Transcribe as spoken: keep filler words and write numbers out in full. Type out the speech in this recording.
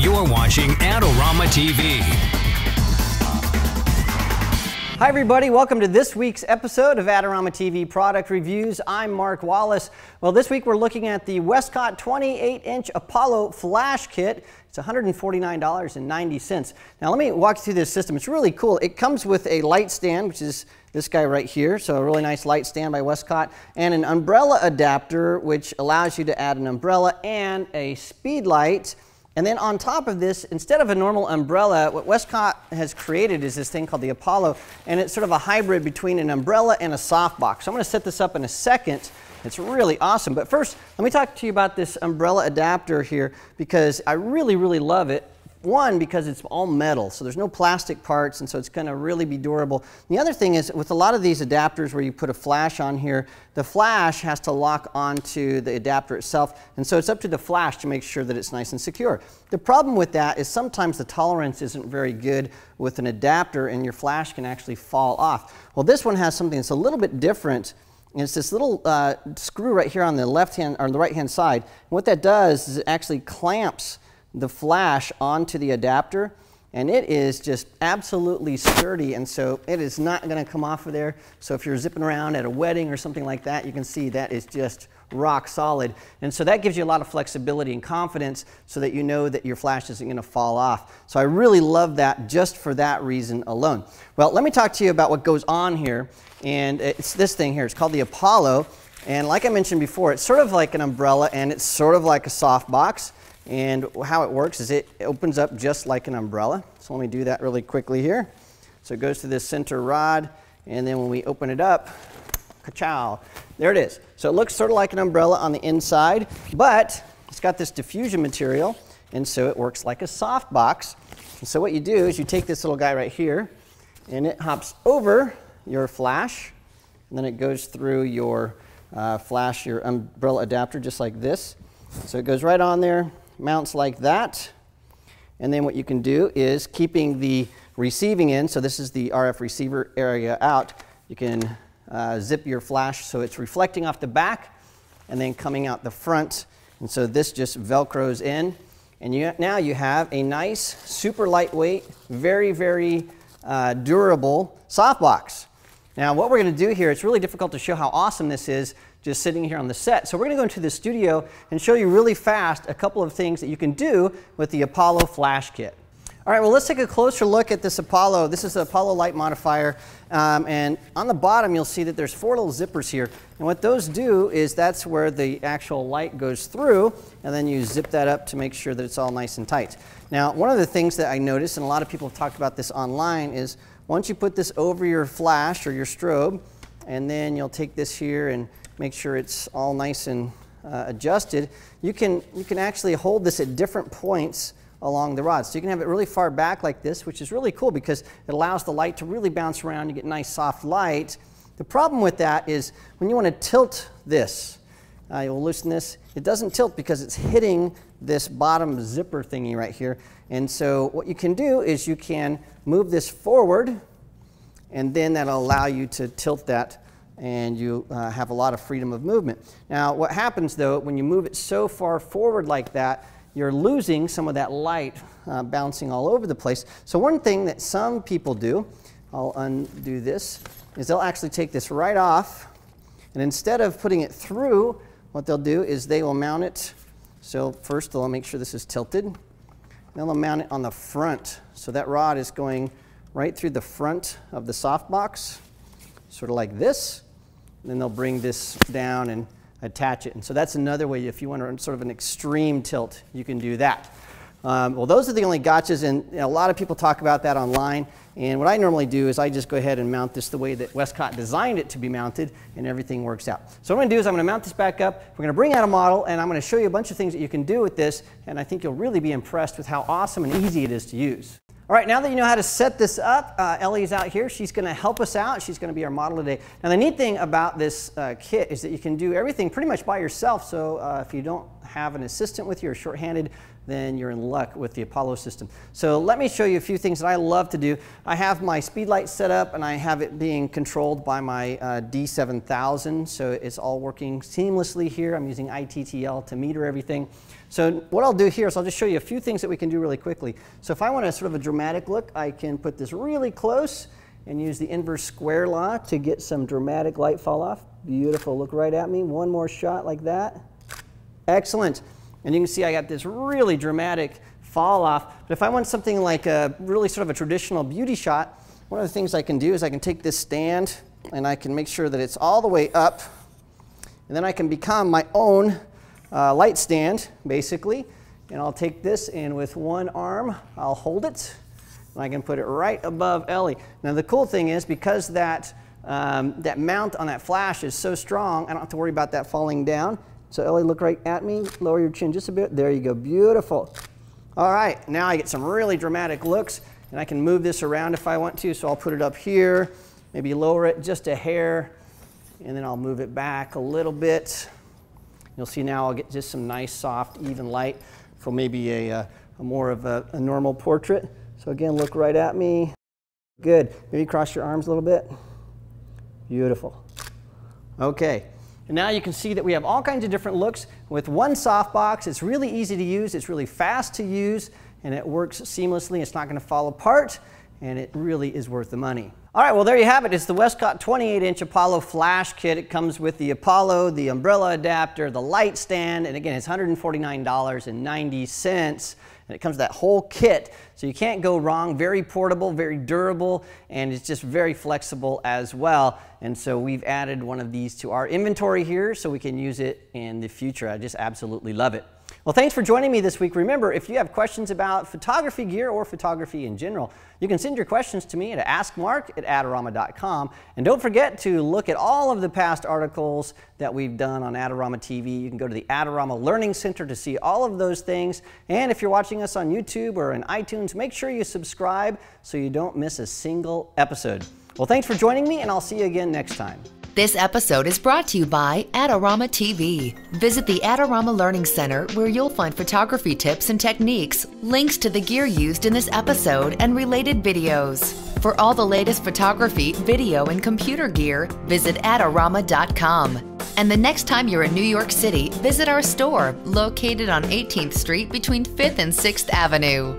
You're watching Adorama T V. Hi everybody, welcome to this week's episode of Adorama T V Product Reviews. I'm Mark Wallace. Well, this week we're looking at the Westcott twenty-eight inch Apollo flash kit. It's one hundred forty-nine dollars and ninety cents. Now let me walk you through this system. It's really cool. It comes with a light stand, which is this guy right here, so a really nice light stand by Westcott, and an umbrella adapter, which allows you to add an umbrella and a speed light. And then on top of this, instead of a normal umbrella, what Westcott has created is this thing called the Apollo, and it's sort of a hybrid between an umbrella and a softbox. So I'm going to set this up in a second. It's really awesome. But first, let me talk to you about this umbrella adapter here, because I really, really love it. One, because it's all metal, so there's no plastic parts, and so it's going to really be durable. And the other thing is, with a lot of these adapters where you put a flash on here, the flash has to lock onto the adapter itself, and so it's up to the flash to make sure that it's nice and secure. The problem with that is sometimes the tolerance isn't very good with an adapter, and your flash can actually fall off. Well, this one has something that's a little bit different. And it's this little uh, screw right here on the left hand or on the right hand side. And what that does is it actually clamps the flash onto the adapter, and it is just absolutely sturdy, and so it is not going to come off of there. So if you're zipping around at a wedding or something like that, you can see that is just rock solid, and so that gives you a lot of flexibility and confidence so that you know that your flash isn't going to fall off. So I really love that just for that reason alone. Well, let me talk to you about what goes on here, and it's this thing here. It's called the Apollo, and like I mentioned before, it's sort of like an umbrella and it's sort of like a softbox. And how it works is it opens up just like an umbrella. So let me do that really quickly here. So it goes to this center rod, and then when we open it up, ka-chow, there it is. So it looks sort of like an umbrella on the inside, but it's got this diffusion material, and so it works like a softbox. And so what you do is you take this little guy right here, and it hops over your flash, and then it goes through your uh, flash, your umbrella adapter, just like this. So it goes right on there, mounts like that, and then what you can do is, keeping the receiving end, so this is the R F receiver area out, you can uh, zip your flash so it's reflecting off the back and then coming out the front, and so this just velcros in, and you, now you have a nice, super lightweight, very, very uh, durable softbox. Now what we're going to do here, it's really difficult to show how awesome this is just sitting here on the set. So we're going to go into the studio and show you really fast a couple of things that you can do with the Apollo flash kit. All right, well, let's take a closer look at this Apollo. This is the Apollo light modifier, um, and on the bottom you'll see that there's four little zippers here. And what those do is that's where the actual light goes through, and then you zip that up to make sure that it's all nice and tight. Now, one of the things that I noticed, and a lot of people have talked about this online, is once you put this over your flash or your strobe, and then you'll take this here and make sure it's all nice and uh, adjusted, you can, you can actually hold this at different points along the rod. So you can have it really far back like this, which is really cool because it allows the light to really bounce around. You get nice soft light. The problem with that is when you want to tilt this, uh, you'll loosen this, it doesn't tilt because it's hitting this bottom zipper thingy right here. And so what you can do is you can move this forward, and then that'll allow you to tilt that, and you uh, have a lot of freedom of movement. Now what happens though, when you move it so far forward like that, you're losing some of that light uh, bouncing all over the place. So one thing that some people do, I'll undo this, is they'll actually take this right off, and instead of putting it through, what they'll do is they will mount it. So first they'll make sure this is tilted. Then they'll mount it on the front. So that rod is going right through the front of the softbox, sort of like this. And then they'll bring this down and attach it. And so that's another way, if you want sort of an extreme tilt, you can do that. Um, well, those are the only gotchas, and you know, a lot of people talk about that online. And what I normally do is I just go ahead and mount this the way that Westcott designed it to be mounted, and everything works out. So what I'm going to do is I'm going to mount this back up, we're going to bring out a model, and I'm going to show you a bunch of things that you can do with this, and I think you'll really be impressed with how awesome and easy it is to use. All right, now that you know how to set this up, uh, Ellie's out here. She's going to help us out. She's going to be our model today. Now, the neat thing about this uh, kit is that you can do everything pretty much by yourself. So uh, if you don't have an assistant with you or shorthanded, then you're in luck with the Apollo system. So let me show you a few things that I love to do. I have my speed light set up and I have it being controlled by my uh, D seven thousand, so it's all working seamlessly here. I'm using I T T L to meter everything. So what I'll do here is I'll just show you a few things that we can do really quickly. So if I want a sort of a dramatic look, I can put this really close and use the inverse square law to get some dramatic light fall off. Beautiful, look right at me. One more shot like that. Excellent. And you can see I got this really dramatic fall off. But if I want something like a really sort of a traditional beauty shot, one of the things I can do is I can take this stand and I can make sure that it's all the way up. And then I can become my own uh, light stand, basically. And I'll take this and with one arm, I'll hold it. And I can put it right above Ellie. Now the cool thing is, because that, um, that mount on that flash is so strong, I don't have to worry about that falling down. So Ellie, look right at me, lower your chin just a bit. There you go, beautiful. All right, now I get some really dramatic looks and I can move this around if I want to. So I'll put it up here, maybe lower it just a hair, and then I'll move it back a little bit. You'll see now I'll get just some nice, soft, even light for maybe a, a, a more of a, a normal portrait. So again, look right at me. Good, maybe cross your arms a little bit. Beautiful. Okay. And now you can see that we have all kinds of different looks with one softbox. It's really easy to use, it's really fast to use, and it works seamlessly. It's not going to fall apart, and it really is worth the money. All right, well there you have it. It's the Westcott twenty-eight inch Apollo flash kit. It comes with the Apollo, the umbrella adapter, the light stand, and again, it's one hundred forty-nine dollars and ninety cents. And it comes with that whole kit, so you can't go wrong. Very portable, very durable, and it's just very flexible as well. And so we've added one of these to our inventory here so we can use it in the future. I just absolutely love it. Well, thanks for joining me this week. Remember, if you have questions about photography gear or photography in general, you can send your questions to me at ask mark at adorama dot com. And don't forget to look at all of the past articles that we've done on Adorama T V. You can go to the Adorama Learning Center to see all of those things. And if you're watching us on YouTube or in iTunes, make sure you subscribe so you don't miss a single episode. Well, thanks for joining me, and I'll see you again next time. This episode is brought to you by Adorama T V. Visit the Adorama Learning Center, where you'll find photography tips and techniques, links to the gear used in this episode, and related videos. For all the latest photography, video, and computer gear, visit adorama dot com. And the next time you're in New York City, visit our store, located on eighteenth street between fifth and sixth avenue.